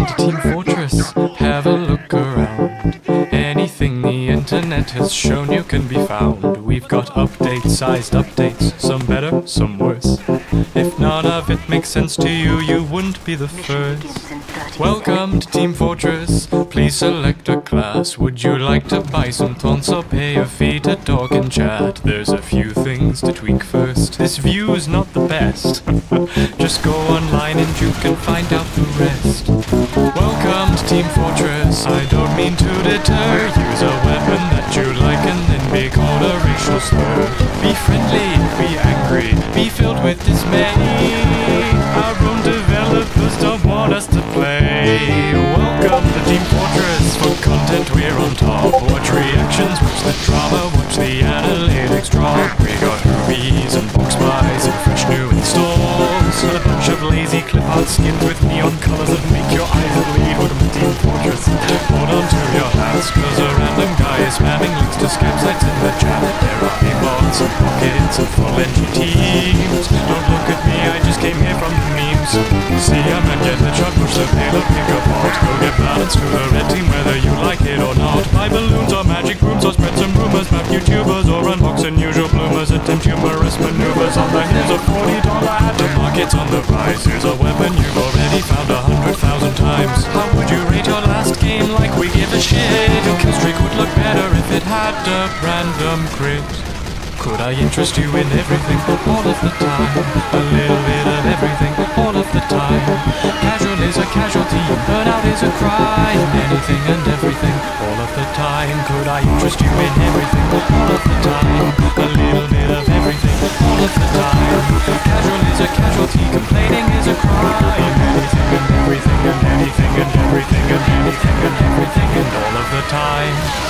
Welcome to Team Fortress, have a look around. Anything the internet has shown you can be found. We've got update-sized updates, some better, some worse. If none of it makes sense to you, you wouldn't be the first. Welcome to Team Fortress, please select a class. Would you like to buy some taunts or pay a fee to talk and chat? There's a few things to tweak first. This view's not the best. Just go online and you can find out the rest. Welcome to Team Fortress, I don't mean to deter. Use a weapon that you like and then be called a racial slur. Be friendly, be angry, be filled with dismay. Our own developers don't want us to play. Welcome to Team Fortress, for content we're on top. Watch reactions, watch the drama, watch the analytics drop. We got rubies and box buys and fresh new installs, and a bunch of lazy clip art skins with neon colors that make your eyes bleed. Welcome to Team Fortress, hold on to your hats, cause a random guy is spamming links to scam sites in the chat. There are emotes and pockets and full entry teams. Don't look at me, I just came here from the memes. See, I'm at get the shot, push the payload, pick a pot. Go get balanced to the red team whether you like it or not. Buy balloons or magic rooms or spread some rumors. Map YouTubers or unbox unusual bloomers. Attempt humorous maneuvers on the heels of $40 ad. The market's on the rise, here's a weapon you've already found 100,000 times. How would you rate your last game? Like we give a shit. Your killstreak would look better if it had a random crit. Could I interest you in everything, all of the time? A little bit of everything, all of the time. Casual is a casualty, burnout is a crime. Anything and everything, all of the time. Could I interest you in everything, all of the time? A little bit of everything, all of the time. Casual is a casualty, complaining is a crime. Anything and everything and anything and everything and anything and everything and all of the time.